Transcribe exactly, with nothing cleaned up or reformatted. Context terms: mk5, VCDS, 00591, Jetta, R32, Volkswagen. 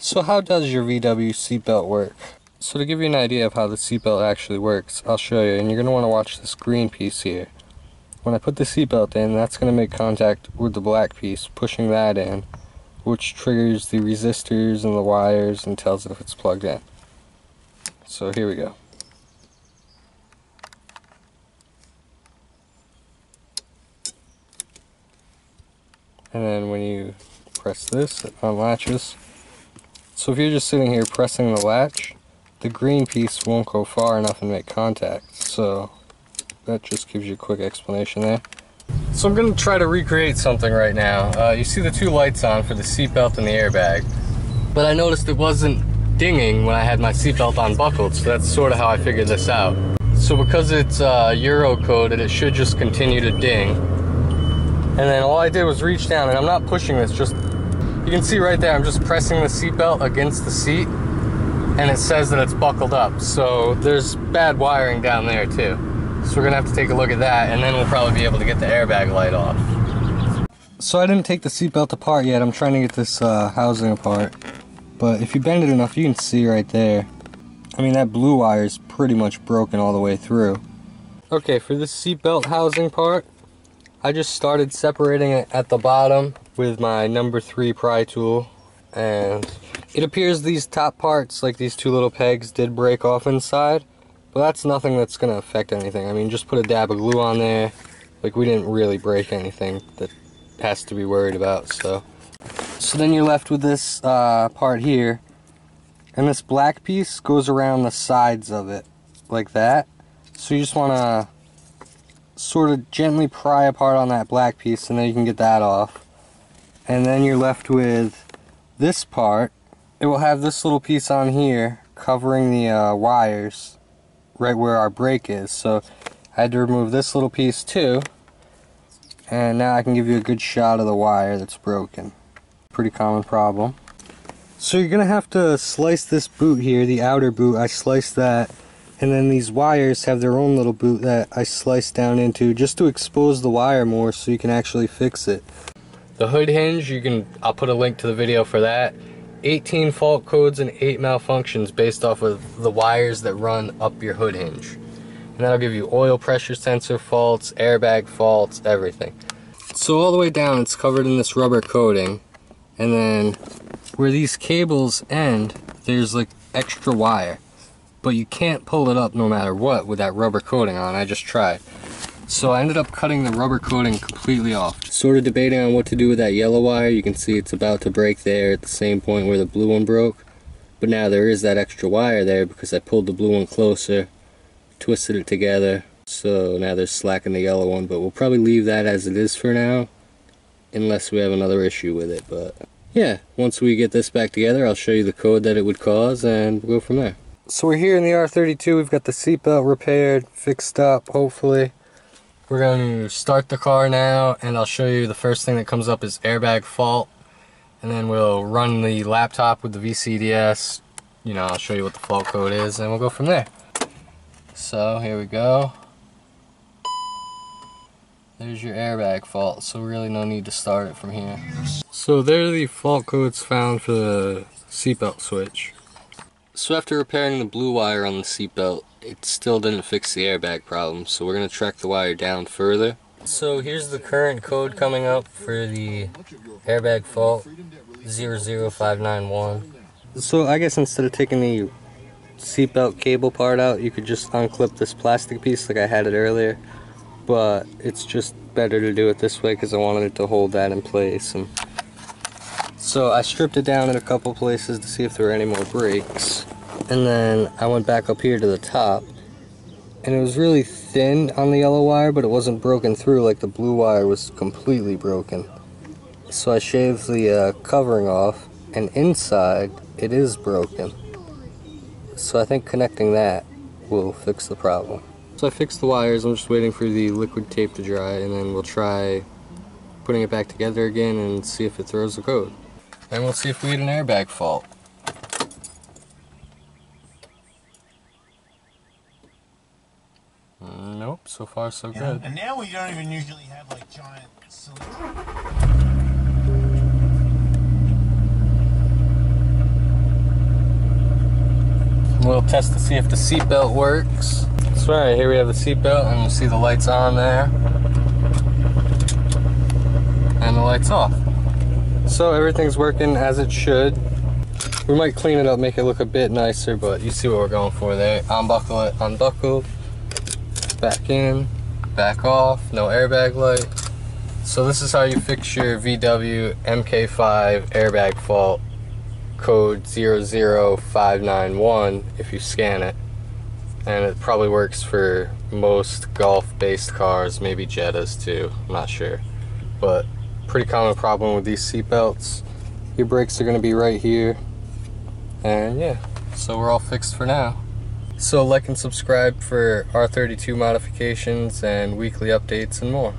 So how does your V W seatbelt work? So to give you an idea of how the seatbelt actually works, I'll show you, and you're going to want to watch this green piece here. When I put the seatbelt in, that's going to make contact with the black piece, pushing that in, which triggers the resistors and the wires and tells it if it's plugged in. So here we go. And then when you press this, it unlatches. So if you're just sitting here pressing the latch, the green piece won't go far enough and make contact. So that just gives you a quick explanation there. So I'm going to try to recreate something right now. Uh, you see the two lights on for the seatbelt and the airbag. But I noticed it wasn't dinging when I had my seatbelt unbuckled, so that's sort of how I figured this out. So because it's uh, Euro coded, it should just continue to ding. And then all I did was reach down, and I'm not pushing this, just, you can see right there, I'm just pressing the seatbelt against the seat, and it says that it's buckled up. So there's bad wiring down there too. So we're gonna have to take a look at that, and then we'll probably be able to get the airbag light off. So I didn't take the seatbelt apart yet. I'm trying to get this uh, housing apart. But if you bend it enough, you can see right there. I mean, that blue wire is pretty much broken all the way through. Okay, for this seatbelt housing part, I just started separating it at the bottom with my number three pry tool, and it appears these top parts, like these two little pegs, did break off inside, but that's nothing that's going to affect anything. I mean, just put a dab of glue on there. Like, we didn't really break anything that has to be worried about, so. So then you're left with this uh, part here, and this black piece goes around the sides of it, like that. So you just want to sort of gently pry apart on that black piece, and then you can get that off. And then you're left with this part. It will have this little piece on here covering the uh, wires right where our brake is, so I had to remove this little piece too, and now I can give you a good shot of the wire that's broken. Pretty common problem. So you're gonna have to slice this boot here, the outer boot. I sliced that. And then these wires have their own little boot that I sliced down into just to expose the wire more so you can actually fix it. The hood hinge, you can, I'll put a link to the video for that. eighteen fault codes and eight malfunctions based off of the wires that run up your hood hinge. And that'll give you oil pressure sensor faults, airbag faults, everything. So all the way down it's covered in this rubber coating. And then where these cables end, there's like extra wire. But you can't pull it up no matter what with that rubber coating on. I just tried. So I ended up cutting the rubber coating completely off. Sort of debating on what to do with that yellow wire. You can see it's about to break there at the same point where the blue one broke. But now there is that extra wire there because I pulled the blue one closer, twisted it together. So now there's slack in the yellow one, but we'll probably leave that as it is for now unless we have another issue with it. But yeah, once we get this back together, I'll show you the code that it would cause and we'll go from there. So we're here in the R thirty-two, we've got the seatbelt repaired, fixed up, hopefully. We're going to start the car now, and I'll show you the first thing that comes up is airbag fault. And then we'll run the laptop with the V C D S. You know, I'll show you what the fault code is, and we'll go from there. So, here we go. There's your airbag fault, so really no need to start it from here. So there are the fault codes found for the seatbelt switch. So after repairing the blue wire on the seatbelt, it still didn't fix the airbag problem, so we're going to track the wire down further. So here's the current code coming up for the airbag fault, zero zero five nine one. So I guess instead of taking the seatbelt cable part out, you could just unclip this plastic piece like I had it earlier, but it's just better to do it this way because I wanted it to hold that in place. And so I stripped it down in a couple places to see if there were any more breaks. And then I went back up here to the top. And it was really thin on the yellow wire, but it wasn't broken through like the blue wire was completely broken. So I shaved the uh, covering off, and inside it is broken. So I think connecting that will fix the problem. So I fixed the wires, I'm just waiting for the liquid tape to dry, and then we'll try putting it back together again and see if it throws the code. And we'll see if we had an airbag fault. Nope, so far so yeah, good. And now we don't even usually have like giant cylinders. We'll test to see if the seatbelt works. So all right, here we have the seatbelt, and we'll see the lights on there. And the lights off. So everything's working as it should. We might clean it up, make it look a bit nicer, but you see what we're going for there. Unbuckle it, unbuckled. Back in, back off, no airbag light. So this is how you fix your V W M K five airbag fault, code zero zero five nine one if you scan it. And it probably works for most Golf-based cars, maybe Jettas too, I'm not sure. But pretty common problem with these seat belts. Your brakes are gonna be right here. And yeah, so we're all fixed for now. So like and subscribe for R thirty-two modifications and weekly updates and more.